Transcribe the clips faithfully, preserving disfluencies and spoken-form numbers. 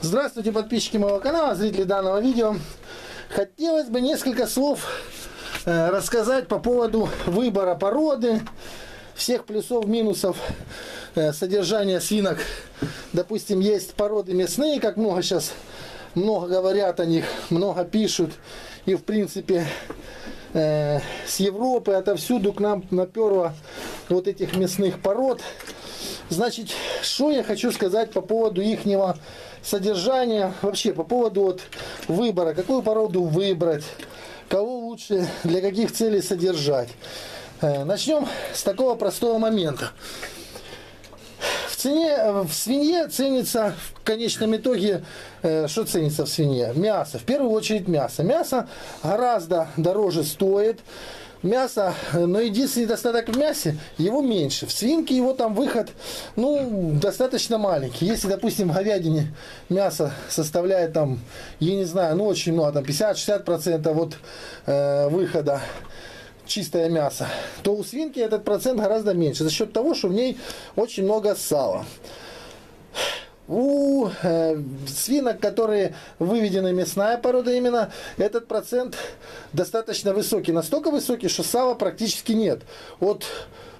Здравствуйте, подписчики моего канала, зрители данного видео. Хотелось бы несколько слов рассказать по поводу выбора породы, всех плюсов, минусов содержания свинок. Допустим, есть породы мясные, как много сейчас, много говорят о них, много пишут. И в принципе с Европы отовсюду к нам наперло вот этих мясных пород. Значит, что я хочу сказать по поводу ихнего содержания, вообще по поводу вот выбора, какую породу выбрать, кого лучше для каких целей содержать. Начнем с такого простого момента. В цене, в свинье ценится, в конечном итоге, что ценится в свинье? Мясо, в первую очередь мясо. Мясо гораздо дороже стоит. Мясо, но единственный недостаток в мясе, его меньше. В свинке его там выход, ну, достаточно маленький. Если, допустим, в говядине мясо составляет там, я не знаю, ну, очень много, там пятьдесят-шестьдесят процентов от э, выхода, чистое мясо, то у свинки этот процент гораздо меньше, за счет того, что в ней очень много сала. У э, свинок, которые выведены мясная порода именно, этот процент достаточно высокий. Настолько высокий, что сала практически нет. От,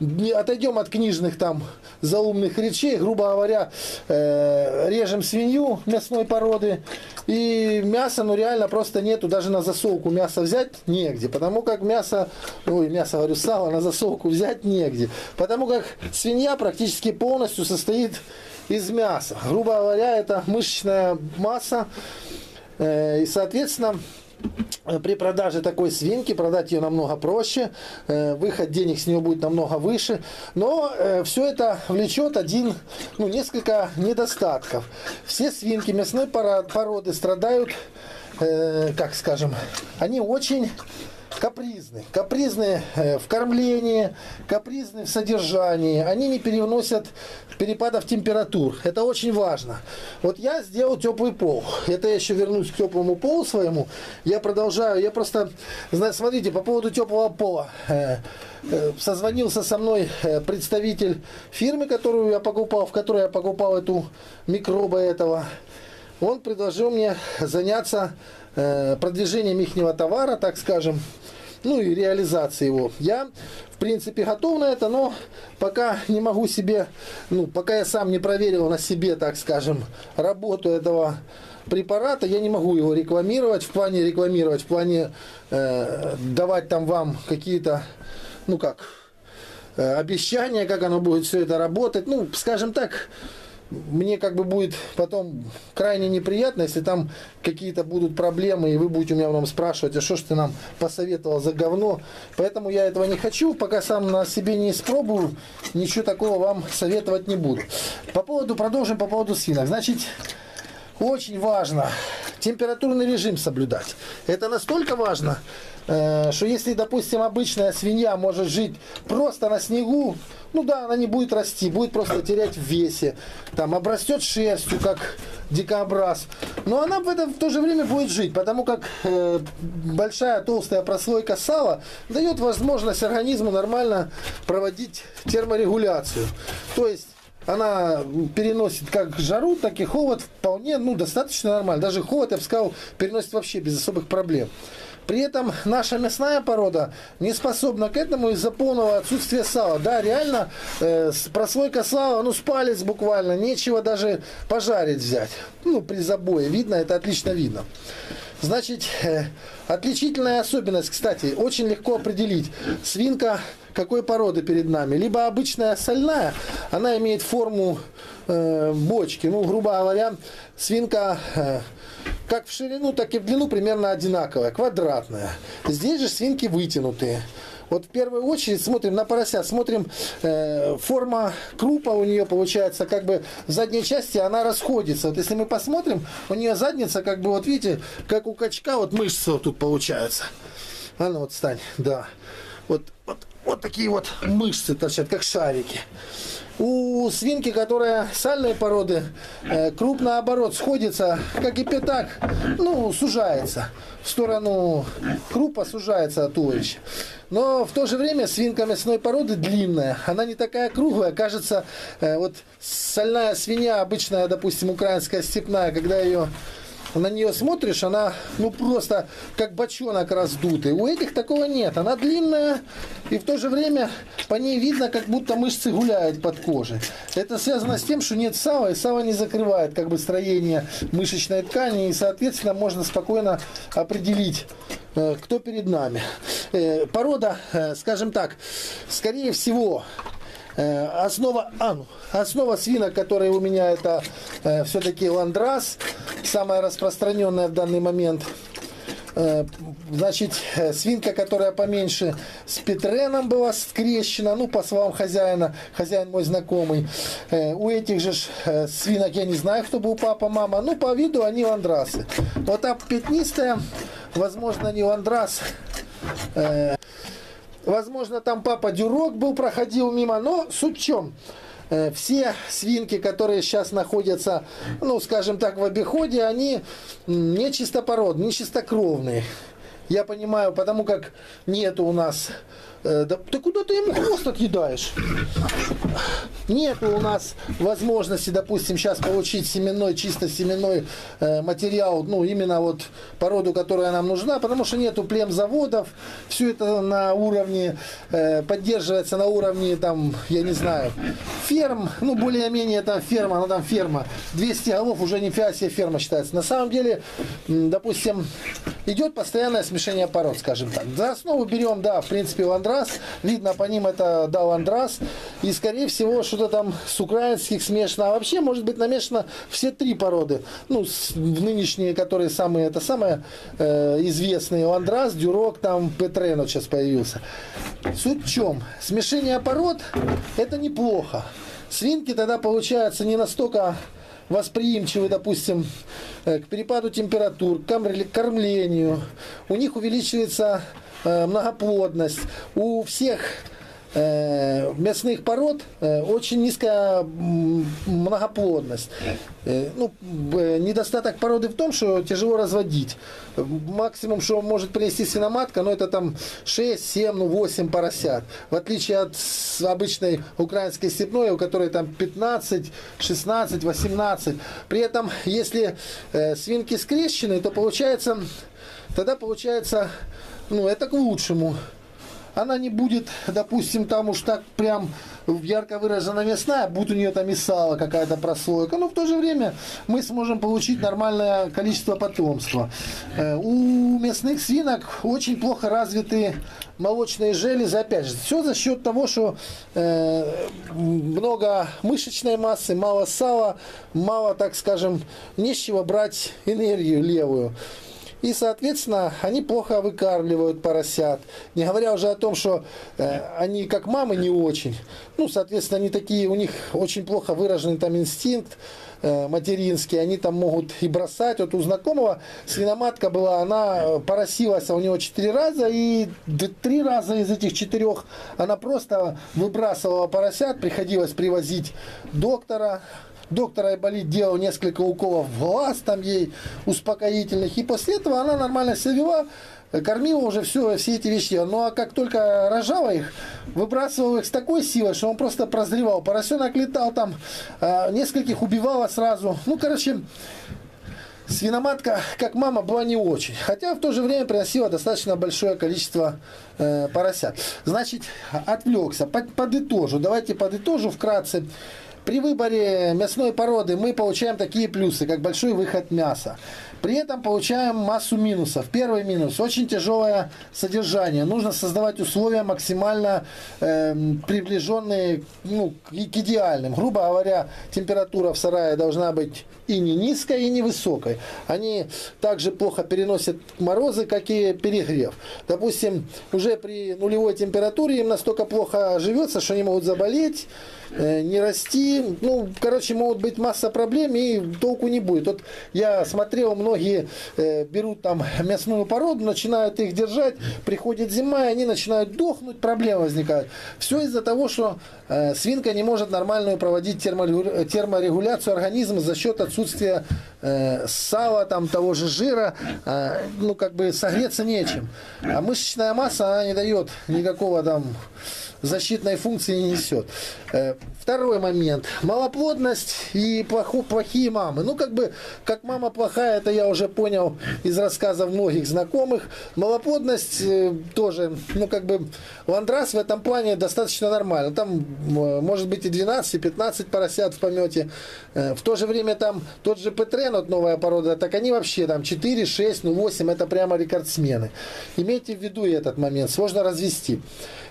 не, отойдем от книжных там заумных речей. Грубо говоря, э, режем свинью мясной породы. И мяса, ну реально просто нету. Даже на засолку мясо взять негде. Потому как мясо, ой, мясо говорю, сало на засолку взять негде. Потому как свинья практически полностью состоит из мяса. Грубо говоря, это мышечная масса. И, соответственно, при продаже такой свинки продать ее намного проще. Выход денег с нее будет намного выше. Но все это влечет один, ну, несколько недостатков. Все свинки мясной породы страдают, как скажем, они очень капризны. Капризны в кормлении, капризны в содержании. Они не переносят перепадов температур. Это очень важно. Вот я сделал теплый пол. Это я еще вернусь к теплому полу своему. Я продолжаю. Я просто, смотрите, по поводу теплого пола. Созвонился со мной представитель фирмы, которую я покупал, в которой я покупал эту микроба этого. Он предложил мне заняться продвижением ихнего товара, так скажем, ну и реализацией его. Я, в принципе, готов на это, но пока не могу себе, ну, пока я сам не проверил на себе, так скажем, работу этого препарата, я не могу его рекламировать, в плане рекламировать, в плане э, давать там вам какие-то, ну как, э, обещания, как оно будет все это работать, ну, скажем так. Мне как бы будет потом крайне неприятно, если там какие-то будут проблемы, и вы будете у меня потом спрашивать, а что ж ты нам посоветовал за говно. Поэтому я этого не хочу, пока сам на себе не испробую, ничего такого вам советовать не буду. По поводу, продолжим по поводу свинок. Значит, очень важно температурный режим соблюдать. Это настолько важно, что если, допустим, обычная свинья может жить просто на снегу, ну да, она не будет расти, будет просто терять в весе, там обрастет шерстью, как дикобраз, но она в это в то же время будет жить, потому как э, большая толстая прослойка сала дает возможность организму нормально проводить терморегуляцию, то есть она переносит как жару, так и холод вполне, ну, достаточно нормально. Даже холод, я бы сказал, переносит вообще без особых проблем. При этом наша мясная порода не способна к этому из-за полного отсутствия сала. Да, реально, э, прослойка сала, ну, с палец буквально, нечего даже пожарить взять. Ну, при забое видно, это отлично видно. Значит, э, отличительная особенность, кстати, очень легко определить. Свинка какой породы перед нами? Либо обычная сольная, она имеет форму э, бочки. Ну, грубо говоря, свинка э, как в ширину, так и в длину примерно одинаковая, квадратная. Здесь же свинки вытянутые. Вот в первую очередь смотрим на порося, смотрим, э, форма крупа у нее получается, как бы в задней части она расходится. Вот если мы посмотрим, у нее задница, как бы, вот видите, как у качка, вот мышцы вот тут получаются. А ну вот встань, да. Вот, вот, вот такие вот мышцы торчат, как шарики. У свинки, которая сальные породы, э, круп наоборот сходится, как и пятак, ну, сужается. В сторону крупа сужается от туловища. Но в то же время свинка мясной породы длинная. Она не такая круглая. Кажется, вот сольная свинья, обычная, допустим, украинская степная, когда ее... на нее смотришь, она ну просто как бочонок раздутый. У этих такого нет. Она длинная, и в то же время по ней видно, как будто мышцы гуляют под кожей. Это связано с тем, что нет сала, и сало не закрывает как бы строение мышечной ткани, и соответственно можно спокойно определить, кто перед нами. Порода, скажем так, скорее всего, Основа, а, ну, основа свинок, которые у меня, это э, все-таки ландрас, самая распространенная в данный момент. Э, значит, э, свинка, которая поменьше, с петреном была скрещена, ну, по словам хозяина, хозяин мой знакомый. Э, у этих же э, свинок я не знаю, кто был папа, мама, ну, по виду они ландрасы. Вот та пятнистая, возможно, не ландрас. Э, Возможно, там папа дюрок был, проходил мимо, но суть в чем? Все свинки, которые сейчас находятся, ну, скажем так, в обиходе, они не чистопородные, не чистокровные. Я понимаю, потому как нету у нас... Да, ты куда ты ему хвост отъедаешь? Нету у нас возможности, допустим, сейчас получить семенной, чисто семенной э, материал, ну, именно вот породу, которая нам нужна, потому что нету племзаводов, все это на уровне, э, поддерживается на уровне, там, я не знаю, ферм, ну, более-менее это ферма, она там ферма, двести голов уже не фиасия ферма считается. На самом деле, допустим, идет постоянное смешение пород, скажем так. За основу берем, да, в принципе, ландрас, видно по ним это, да, ландрас, и, скорее всего, что-то там с украинских смешано, а вообще, может быть, намешано все три породы, ну, с, нынешние, которые самые, это самые э, известные, ландрас, дюрок, там, петрен сейчас появился. Суть в чем? Смешение пород, это неплохо. Свинки тогда, получается, не настолько... восприимчивы, допустим, к перепаду температур, к кормлению. У них увеличивается многоплодность. У всех мясных пород очень низкая многоплодность. Ну, недостаток породы в том, что тяжело разводить. Максимум, что может принести свиноматка, но ну, это там шесть, семь, ну, восемь поросят. В отличие от обычной украинской степной, у которой там пятнадцать, шестнадцать, восемнадцать. При этом, если свинки скрещены, то получается, тогда получается, ну, это к лучшему. Она не будет, допустим, там уж так прям ярко выражена мясная, будет у нее там и сало, какая-то прослойка. Но в то же время мы сможем получить нормальное количество потомства. У мясных свинок очень плохо развиты молочные железы. Опять же, все за счет того, что много мышечной массы, мало сала, мало, так скажем, не с чего брать энергию левую. И, соответственно, они плохо выкармливают поросят. Не говоря уже о том, что э, они как мамы не очень. Ну, соответственно, они такие, у них очень плохо выраженный там инстинкт э, материнский. Они там могут и бросать. Вот у знакомого свиноматка была, она поросилась у него четыре раза. И три раза из этих четырех она просто выбрасывала поросят. Приходилось привозить доктора. Доктор Айболит делал несколько уколов в глаз там ей успокоительных. И после этого она нормально себя вела, кормила уже все, все эти вещи. Ну а как только рожала их, выбрасывала их с такой силой, что он просто прозревал. Поросенок летал там, нескольких убивала сразу. Ну, короче, свиноматка, как мама, была не очень. Хотя в то же время приносила достаточно большое количество э, поросят. Значит, отвлекся. Подытожу. Давайте подытожу вкратце. При выборе мясной породы мы получаем такие плюсы, как большой выход мяса. При этом получаем массу минусов. Первый минус – очень тяжелое содержание. Нужно создавать условия максимально э, приближенные, ну, к идеальным. Грубо говоря, температура в сарае должна быть и не низкой, и не высокой. Они также плохо переносят морозы, как и перегрев. Допустим, уже при нулевой температуре им настолько плохо живется, что они могут заболеть, э, не расти. Ну, короче, могут быть масса проблем, и толку не будет. Вот я смотрел много многие э, берут там мясную породу, начинают их держать, приходит зима, и они начинают дохнуть, проблемы возникают. Все из-за того, что э, свинка не может нормально проводить термо, терморегуляцию организма за счет отсутствия э, сала, там, того же жира, э, ну как бы согреться нечем. А мышечная масса, она не дает никакого там... защитной функции не несет. Второй момент. Малоплодность и плохо, плохие мамы. Ну, как бы, как мама плохая, это я уже понял из рассказов многих знакомых. Малоплодность тоже, ну, как бы, ландрас в этом плане достаточно нормально. Там, может быть, и двенадцать, и пятнадцать поросят в помете. В то же время там тот же Петрен, вот новая порода, так они вообще там четыре, шесть, ну, восемь, это прямо рекордсмены. Имейте в виду этот момент. Сложно развести.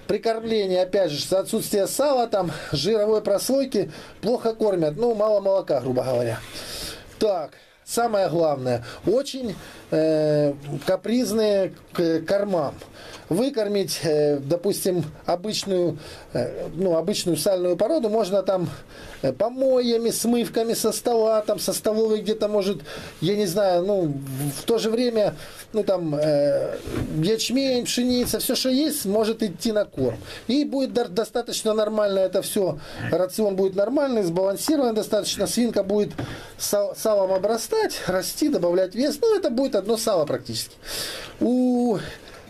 Прикормление, опять же, за отсутствие сала, там, жировой прослойки, плохо кормят, ну, мало молока, грубо говоря. Так, самое главное, очень э, капризные к кормам. Выкормить, э, допустим, обычную, э, ну, обычную сальную породу можно там помоями, смывками со стола, там, со столовой где-то, может, я не знаю, ну, в то же время, ну, там, э, ячмень, пшеница, все, что есть, может идти на корм. И будет достаточно нормально это все, рацион будет нормальный, сбалансированный достаточно, свинка будет сал, салом обрастать, расти, добавлять вес, ну, это будет одно сало практически. У...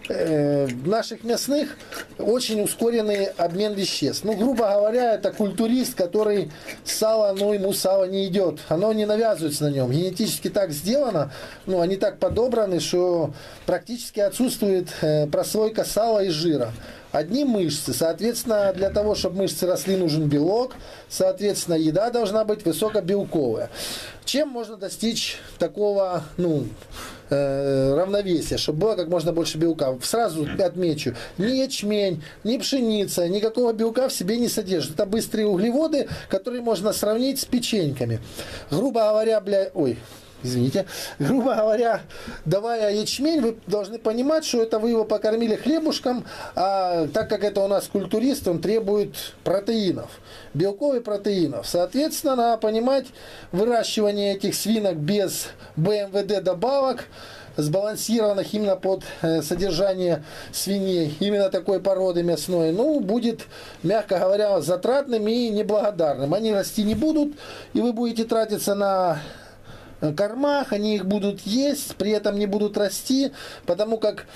наших мясных очень ускоренный обмен веществ. Ну, грубо говоря, это культурист, который сало, ну, ему сало не идет. Оно не навязывается на нем. Генетически так сделано, ну, они так подобраны, что практически отсутствует прослойка сала и жира. Одни мышцы. Соответственно, для того, чтобы мышцы росли, нужен белок. Соответственно, еда должна быть высокобелковая. Чем можно достичь такого, ну, э, равновесия, чтобы было как можно больше белка? Сразу отмечу, ни ячмень, ни пшеница, никакого белка в себе не содержит. Это быстрые углеводы, которые можно сравнить с печеньками. Грубо говоря, бля... Ой... Извините, грубо говоря, давая ячмень, вы должны понимать, что это вы его покормили хлебушком, а так как это у нас культурист, он требует протеинов, белков и протеинов. Соответственно, надо понимать выращивание этих свинок без бэ эм вэ дэ добавок, сбалансированных именно под содержание свиней, именно такой породы мясной, ну, будет, мягко говоря, затратным и неблагодарным. Они расти не будут, и вы будете тратиться на... кормах, они их будут есть, при этом не будут расти, потому как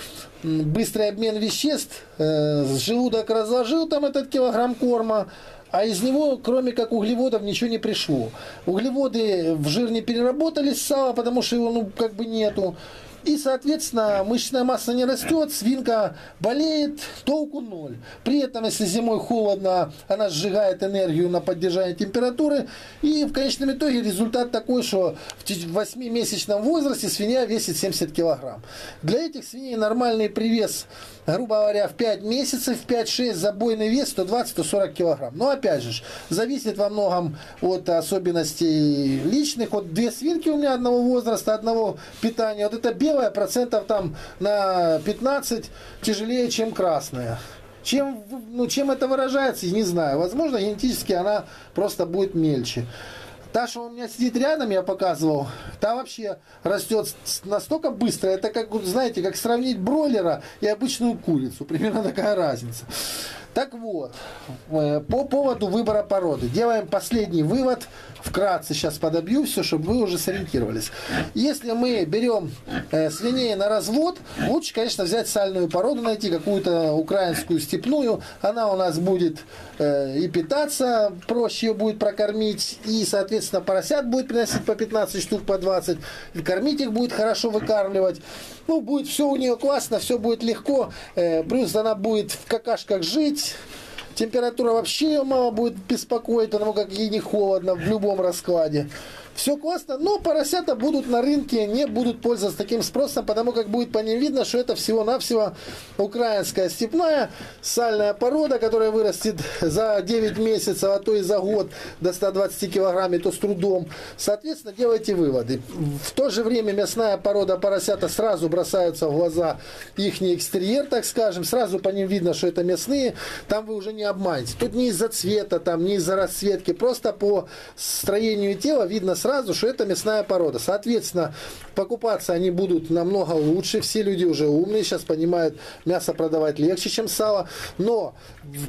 быстрый обмен веществ, э, желудок разложил там этот килограмм корма, а из него, кроме как углеводов, ничего не пришло. Углеводы в жир не переработали с сала, потому что его, ну, как бы нету. И, соответственно, мышечная масса не растет, свинка болеет, толку ноль. При этом, если зимой холодно, она сжигает энергию на поддержание температуры. И в конечном итоге результат такой, что в восьмимесячном возрасте свинья весит семьдесят килограмм. Для этих свиней нормальный привес, грубо говоря, в пять месяцев, в пять-шесть забойный вес сто двадцать — сто сорок килограмм. Но опять же, зависит во многом от особенностей личных. Вот две свинки у меня одного возраста, одного питания. Вот это белое процентов там на пятнадцать тяжелее, чем красная. Чем, ну, чем это выражается, я не знаю. Возможно, генетически она просто будет мельче. Та, что у меня сидит рядом, я показывал, та вообще растет настолько быстро. Это как, знаете, как сравнить бройлера и обычную курицу. Примерно такая разница. Так вот, по поводу выбора породы. Делаем последний вывод. Вкратце сейчас подобью все, чтобы вы уже сориентировались. Если мы берем свиней на развод, лучше, конечно, взять сальную породу, найти какую-то украинскую степную. Она у нас будет и питаться, проще ее будет прокормить. И, соответственно, поросят будет приносить по пятнадцать штук, по двадцать. И кормить их будет хорошо, выкармливать. Ну, будет все у нее классно, все будет легко. Плюс она будет в какашках жить. Температура вообще ее мало будет беспокоить, потому как ей не холодно в любом раскладе. Все классно, но поросята будут на рынке, не будут пользоваться таким спросом, потому как будет по ним видно, что это всего-навсего украинская степная сальная порода, которая вырастет за девять месяцев, а то и за год до ста двадцати килограмм, то с трудом. Соответственно, делайте выводы. В то же время мясная порода поросята, сразу бросаются в глаза их экстерьер, так скажем, сразу по ним видно, что это мясные, там вы уже не обманете. Тут не из-за цвета, там, не из-за расцветки, просто по строению тела видно сразу, что это мясная порода. Соответственно, покупаться они будут намного лучше. Все люди уже умные, сейчас понимают, мясо продавать легче, чем сало. Но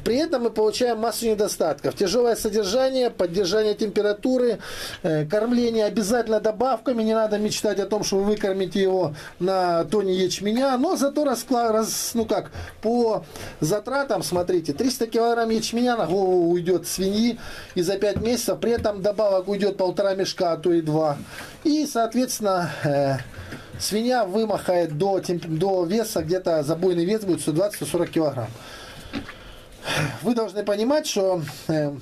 при этом мы получаем массу недостатков. Тяжелое содержание, поддержание температуры, кормление обязательно добавками. Не надо мечтать о том, что вы выкормите его на тоне ячменя. Но зато расклад, ну как, по затратам, смотрите, триста килограмм ячменя на голову уйдет свиньи и за пять месяцев. При этом добавок уйдет полтора мешка, а то и два. И, соответственно, э, свинья вымахает до, до веса, где-то забойный вес будет сто двадцать — сто сорок килограмм. Вы должны понимать, что э,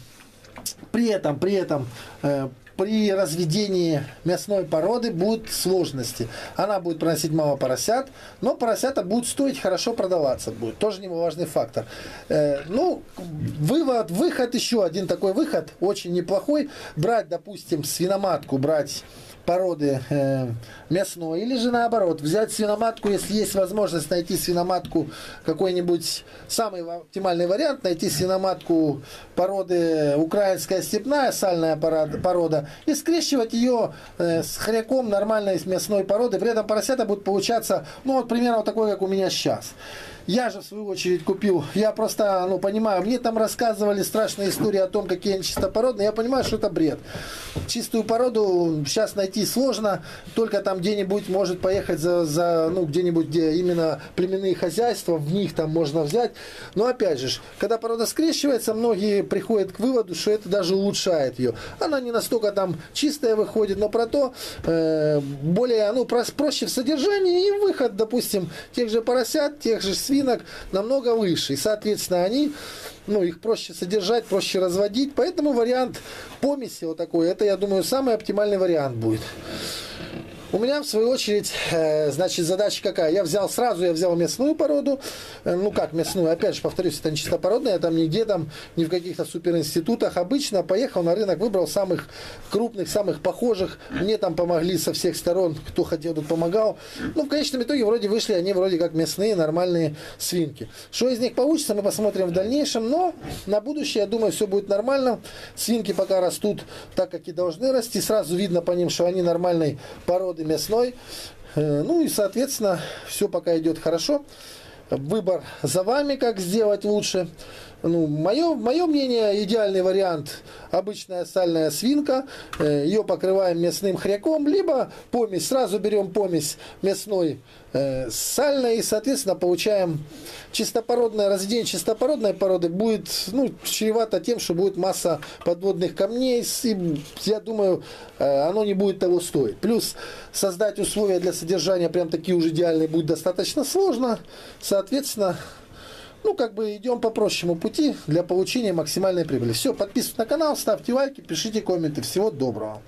при этом, при этом, э, при разведении мясной породы будут сложности. Она будет приносить мало поросят, но поросята будут стоить, хорошо продаваться будет. Тоже немаловажный фактор. Э, ну, вывод, выход, еще один такой выход, очень неплохой. Брать, допустим, свиноматку, брать породы э, мясной, или же наоборот, взять свиноматку, если есть возможность найти свиноматку какой-нибудь, самый оптимальный вариант, найти свиноматку породы украинская степная, сальная порода, и скрещивать ее э, с хряком нормальной мясной породы, при этом поросята будут получаться, ну вот примерно вот такой, как у меня сейчас. Я же в свою очередь купил, я просто, ну, понимаю, мне там рассказывали страшные истории о том, какие они чистопородные, я понимаю, что это бред. Чистую породу сейчас найти сложно, только там где-нибудь может поехать за, за ну, где-нибудь, где именно племенные хозяйства, в них там можно взять. Но опять же, когда порода скрещивается, многие приходят к выводу, что это даже улучшает ее. Она не настолько там чистая выходит, но прото э, более, ну, проще в содержании, и выход, допустим, тех же поросят, тех же свинок намного выше, и соответственно они, ну, их проще содержать, проще разводить, поэтому вариант помеси вот такой, это, я думаю, самый оптимальный вариант будет. У меня, в свою очередь, значит, задача какая? Я взял сразу, я взял мясную породу, ну как мясную, опять же, повторюсь, это не чистопородная, я там нигде, там, ни в каких-то суперинститутах. Обычно поехал на рынок, выбрал самых крупных, самых похожих, мне там помогли со всех сторон, кто хотел, тут помогал. Ну, в конечном итоге, вроде вышли они вроде как мясные, нормальные свинки. Что из них получится, мы посмотрим в дальнейшем, но на будущее, я думаю, все будет нормально. Свинки пока растут так, как и должны расти, сразу видно по ним, что они нормальной породы мясной. Ну и соответственно, все пока идет хорошо. Выбор за вами, как сделать лучше. Ну, мое, мое мнение, идеальный вариант — обычная сальная свинка, ее покрываем мясным хряком, либо помесь, сразу берем помесь мясной э, сальной, и соответственно получаем чистопородное. Разведение чистопородной породы будет, ну, чревато тем, что будет масса подводных камней, и, я думаю, э, оно не будет того стоить. Плюс создать условия для содержания прям такие уже идеальные будет достаточно сложно, соответственно, ну, как бы идем по проще пути для получения максимальной прибыли. Все, подписывайтесь на канал, ставьте лайки, пишите комменты. Всего доброго.